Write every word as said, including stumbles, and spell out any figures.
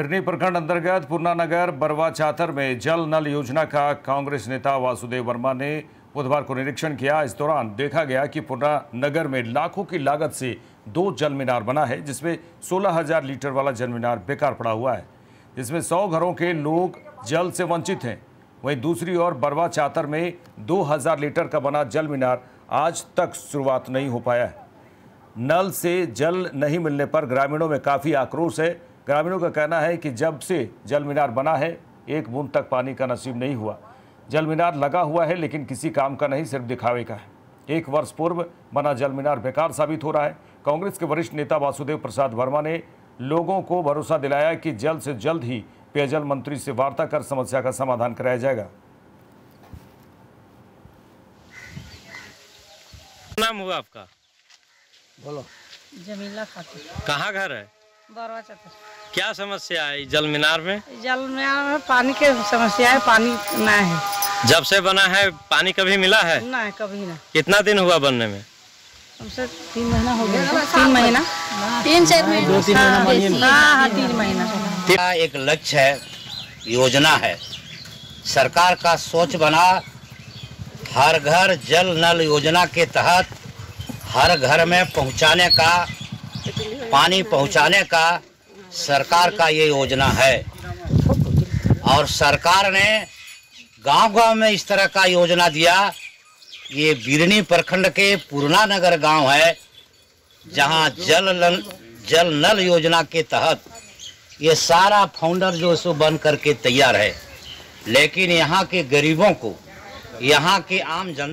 बिरनी प्रखंड अंतर्गत पूर्णानगर बरवा चातर में जल नल योजना का कांग्रेस नेता वासुदेव वर्मा ने बुधवार को निरीक्षण किया। इस दौरान देखा गया कि पूर्णानगर में लाखों की लागत से दो जल मीनार बना है, जिसमें सोलह हजार लीटर वाला जल मीनार बेकार पड़ा हुआ है, जिसमें सौ घरों के लोग जल से वंचित हैं। वहीं दूसरी ओर बरवा चातर में दो हजार लीटर का बना जल मीनार आज तक शुरुआत नहीं हो पाया है। नल से जल नहीं मिलने पर ग्रामीणों में काफ़ी आक्रोश है। ग्रामीणों का कहना है कि जब से जल मीनार बना है, एक बूंद तक पानी का नसीब नहीं हुआ। जल मीनार लगा हुआ है, लेकिन किसी काम का नहीं, सिर्फ दिखावे का है। एक वर्ष पूर्व बना जल मीनार बेकार साबित हो रहा है। कांग्रेस के वरिष्ठ नेता वासुदेव प्रसाद वर्मा ने लोगों को भरोसा दिलाया कि जल्द से जल्द ही पेयजल मंत्री से वार्ता कर समस्या का समाधान कराया जाएगा। नाम हुआ आपका? बोलो। जमीला खातून। कहाँ घर है? बरवा चातर। क्या समस्या है जल मीनार में? जल मीनार में पानी की समस्या है, पानी ना है। जब से बना है पानी कभी मिला है? ना है, कभी ना। कितना दिन हुआ बनने में? हमसे तीन महीना हो गया। तीन महीना तीन चार महीना तीन महीना एक लक्ष्य है, योजना है सरकार का, सोच बना हर घर जल नल योजना के तहत हर घर में पहुँचाने का, पानी पहुंचाने का सरकार का ये योजना है। और सरकार ने गांव-गांव में इस तरह का योजना दिया। ये बिरनी प्रखंड के पूर्णानगर गांव है, जहां जल नल जल नल योजना के तहत ये सारा फाउंडर जो सो बन करके तैयार है, लेकिन यहां के गरीबों को, यहां के आम जनता